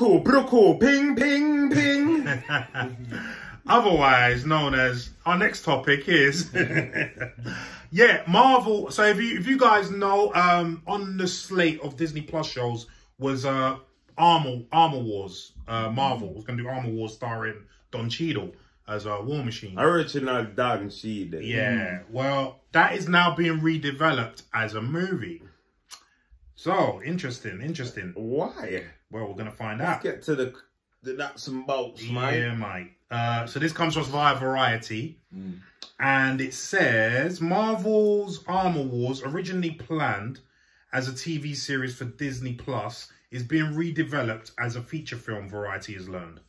Bruku, Bruku, ping, ping, ping. Otherwise known as, our next topic is, yeah, Marvel. So if you guys know, on the slate of Disney Plus shows was Armor Wars. Marvel was going to do Armor Wars starring Don Cheadle as a War Machine. I originally Don Cheadle. Yeah, well, that is now being redeveloped as a movie. So, interesting. Why? Well, we're going to find out. Let's get to the nuts and bolts, mate. Yeah, mate. So this comes to us via Variety. Mm. And it says, Marvel's Armor Wars, originally planned as a TV series for Disney Plus, is being redeveloped as a feature film, Variety has learned.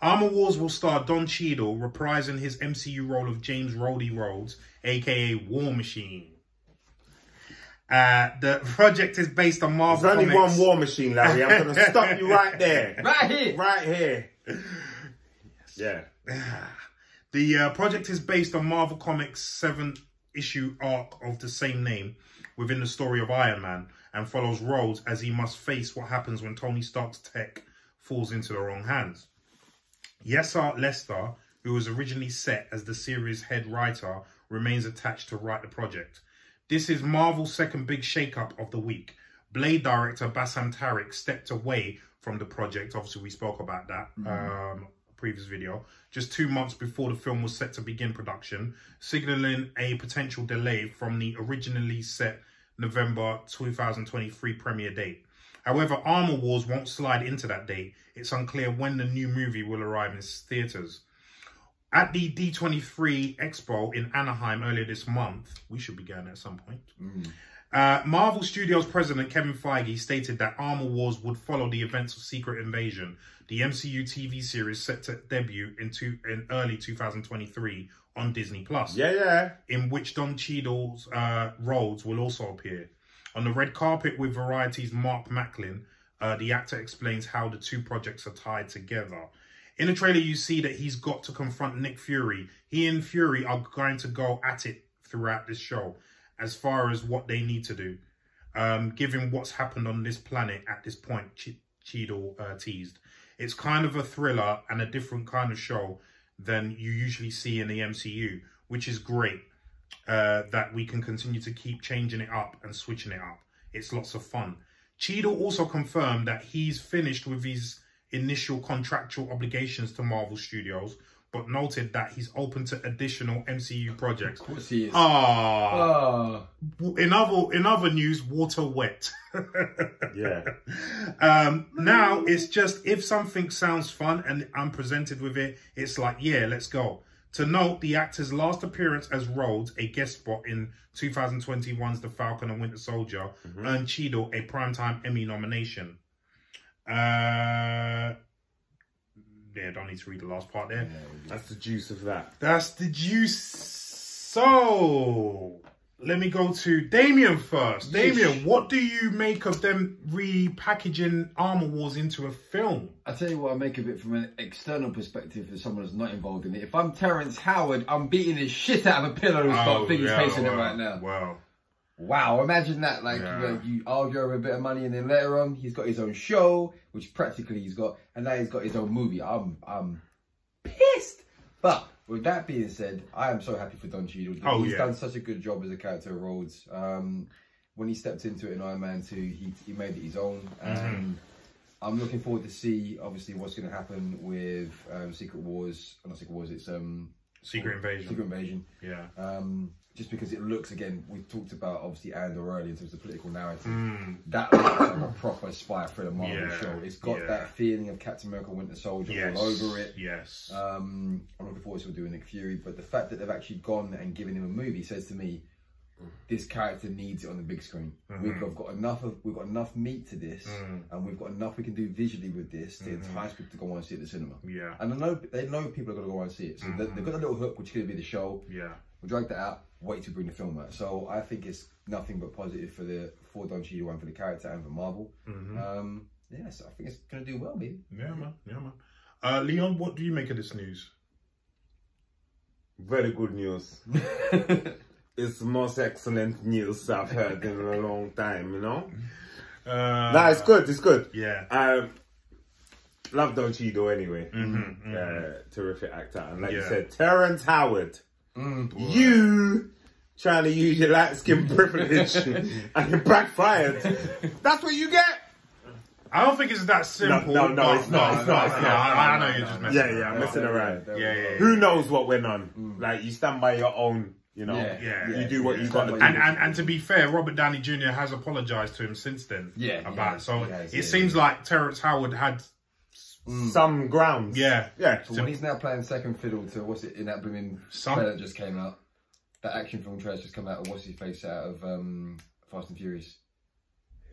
Armor Wars will star Don Cheadle reprising his MCU role of James Rhodey Rhodes, a.k.a. War Machine. The project is based on Marvel Comics. There's only one War Machine, Larry. I'm going to stop you right there. Right here. Yes. Yeah. The project is based on Marvel Comics' 7-issue arc of the same name within the story of Iron Man and follows Rhodes as he must face what happens when Tony Stark's tech falls into the wrong hands. Yes, Art Lester, who was originally set as the series' head writer, remains attached to write the project. This is Marvel's second big shake-up of the week. Blade director Bassam Tariq stepped away from the project. Obviously, we spoke about that previous video. Just 2 months before the film was set to begin production, signalling a potential delay from the originally set November 2023 premiere date. However, Armor Wars won't slide into that date. It's unclear when the new movie will arrive in theatres. At the D23 Expo in Anaheim earlier this month, we should be going at some point, Marvel Studios president Kevin Feige stated that Armor Wars would follow the events of Secret Invasion, the MCU TV series set to debut in early 2023 on Disney Plus. Yeah. In which Don Cheadle's Rhodes will also appear. On the red carpet with Variety's Mark Macklin, the actor explains how the two projects are tied together. In the trailer, you see that he's got to confront Nick Fury. He and Fury are going to go at it throughout this show as far as what they need to do. Given what's happened on this planet at this point, Cheadle teased. It's kind of a thriller and a different kind of show than you usually see in the MCU, which is great that we can continue to keep changing it up and switching it up. It's lots of fun. Cheadle also confirmed that he's finished with his initial contractual obligations to Marvel Studios, but noted that he's open to additional MCU projects. Of course he is. In other news, water wet. Yeah. Now it's just, if something sounds fun and I'm presented with it, it's like, yeah, let's go. To note, the actor's last appearance as Rhodes, a guest spot in 2021's The Falcon and Winter Soldier, earned Cheadle a Primetime Emmy nomination. Yeah, don't need to read the last part there. Yeah, that's the juice of that. That's the juice. So, let me go to Damien first. Damien, what do you make of them repackaging Armor Wars into a film? I'll tell you what I make of it from an external perspective for someone that's not involved in it. If I'm Terence Howard, I'm beating the shit out of a pillow and start fingers facing it right now. Wow, imagine that, like, you argue over a bit of money and then later on, he's got his own show, which practically he's got, and now he's got his own movie. I'm pissed. But with that being said, I am so happy for Don Cheadle. He's done such a good job as a character of Rhodes. When he stepped into it in Iron Man 2, he made it his own. I'm looking forward to see, obviously, what's going to happen with Secret Invasion. Yeah. Just because it looks, again, we talked about obviously Andor earlier in terms of political narrative, that looks like a proper spy thriller Marvel show. It's got that feeling of Captain America Winter Soldier all over it. I'm looking forward to doing Nick Fury, but the fact that they've actually gone and given him a movie says to me, this character needs it on the big screen. We've got enough meat to this, and we've got enough we can do visually with this to entice people to go and see it at the cinema. And they know people are going to go and see it, so they've got a little hook which could be the show. We'll drag that out, wait to bring the film out. So I think it's nothing but positive for Don Cheadle and for the character and for Marvel. So I think it's going to do well, baby. Yeah man. Leon, what do you make of this news? Very good news. It's the most excellent news I've heard in a long time, you know? No, it's good. Yeah. Love Don Cheadle anyway. Mm-hmm, mm-hmm. Terrific actor. And like you said, Terence Howard. Mm, you trying to use your light skin privilege and you're backfired. That's what you get. I don't think it's that simple. No, it's not. I know you're just messing around. Yeah, messing around. Yeah. Who knows what went on? Mm. Like, you stand by your own, you know. Yeah. You do what you got to do. And to be fair, Robert Downey Jr. has apologised to him since then. So it seems like Terence Howard had some grounds. Yeah. So when he's now playing second fiddle to, what's it, in that blooming film that just came out? That action film trailer's just come out of what's-his-face out of Fast and Furious.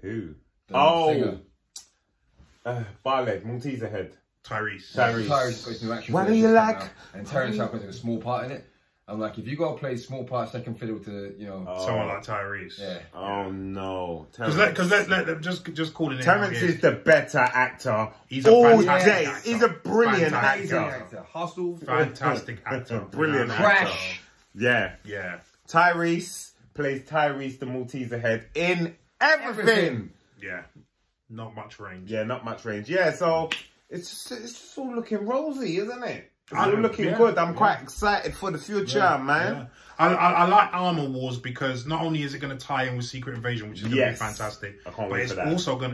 Who? The singer. Barleg, Malteser Head. Tyrese got his new action. What do you like? And Terence Howard has a small part in it. I'm like, if you got to play small part second fiddle to, you know, someone like Tyrese. Yeah. Oh no. Because just calling it. Terence is the better actor. He's all day. He's a brilliant actor. Hustle. Fantastic actor. Brilliant actor. Crash. Yeah. Tyrese plays Tyrese the Malteser Head in everything. Yeah. Not much range. Yeah, not much range. Yeah, so it's just all looking rosy, isn't it? It's all looking good. I'm quite excited for the future, man. Yeah. I like Armor Wars because not only is it going to tie in with Secret Invasion, which is going to be fantastic, I can't wait for that as well.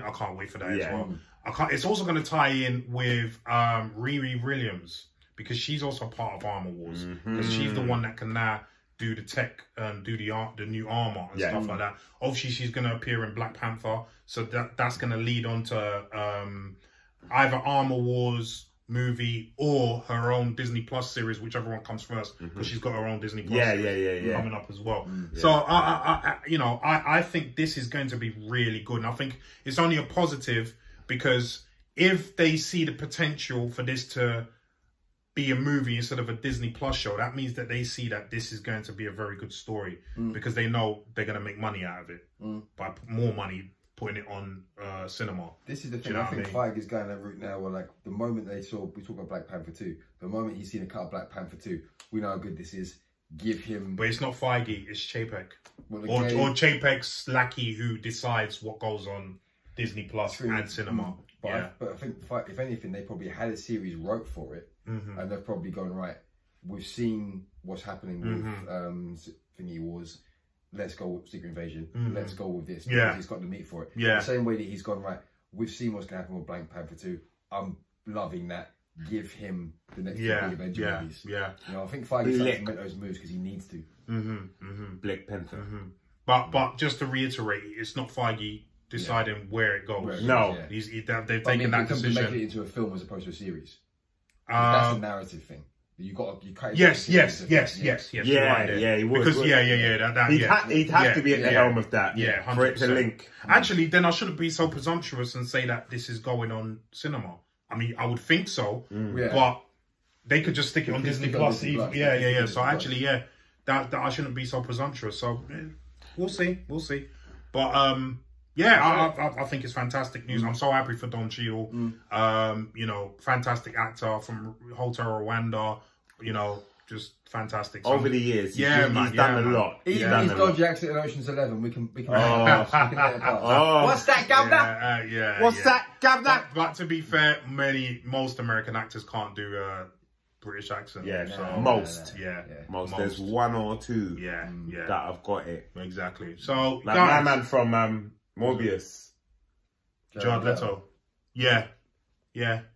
It's also going to tie in with Riri Williams because she's also part of Armor Wars because she's the one that can now do the tech and do the new armor and stuff like that. Obviously, she's going to appear in Black Panther, so that's going to lead on to either Armor Wars movie or her own Disney Plus series, whichever one comes first, because she's got her own Disney Plus series coming up as well. So I think this is going to be really good, and I think it's only a positive because if they see the potential for this to be a movie instead of a Disney Plus show, that means that they see that this is going to be a very good story because they know they're going to make money out of it by more money putting it on cinema. This is the thing. I think Feige is going that route now where, like, the moment we talk about Black Panther 2, the moment he's seen a cut of Black Panther 2, we know how good this is. Give him... But it's not Feige, it's Chapek. Well, or Chapek's lackey who decides what goes on Disney Plus and cinema. But I think, if anything, they probably had a series wrote for it. And they've probably gone, right, we've seen what's happening with Thingy Wars, let's go with Secret Invasion, let's go with this, because he's got the meat for it. The same way that he's gone, right, we've seen what's going to happen with Black Panther 2, I'm loving that, give him the next Avenger movies. You know, I think Feige's starting to make those moves because he needs to. Black Panther. But just to reiterate, it's not Feige deciding where it goes. They've taken that decision. Make it into a film as opposed to a series. That's a narrative thing. You got. You can't. Yes. He'd have to be at the helm of that. Yeah, for it to link. Actually, then I shouldn't be so presumptuous and say that this is going on cinema. I mean, I would think so, but they could just stick it on Disney Plus. Yeah. So actually, that I shouldn't be so presumptuous. So we'll see. But I think it's fantastic news. I'm so happy for Don Cheadle. You know, fantastic actor from Hotel Rwanda. You know, just fantastic. So over the years, he's done a lot. He's got Jackson in Ocean's 11. We can let it pass. What's that, Governor? What's that, Governor? But to be fair, most American actors can't do British accent. Most. There's one or two. That have got it exactly. So like my man from Mobius, Jared Leto. Yeah,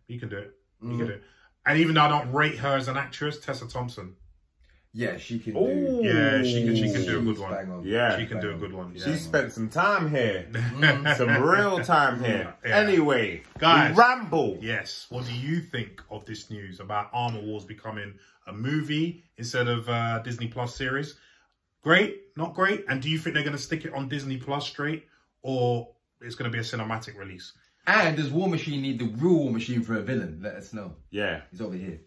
he can do it. He can do it. And even though I don't rate her as an actress, Tessa Thompson. Yeah, she can do. Yeah, she can do a good one. Yeah, she can do a good one. She spent some time here, some real time here. Anyway, guys, ramble. Yes, what do you think of this news about Armor Wars becoming a movie instead of a Disney Plus series? Great, not great. And do you think they're going to stick it on Disney Plus straight? Or it's going to be a cinematic release. And does War Machine need the real War Machine for a villain? Let us know. Yeah. He's over here.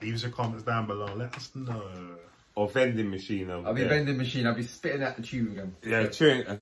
Leave us your comments down below. Let us know. Or vending machine. I'll be vending machine. I'll be spitting out the tube again. Yeah, chewing.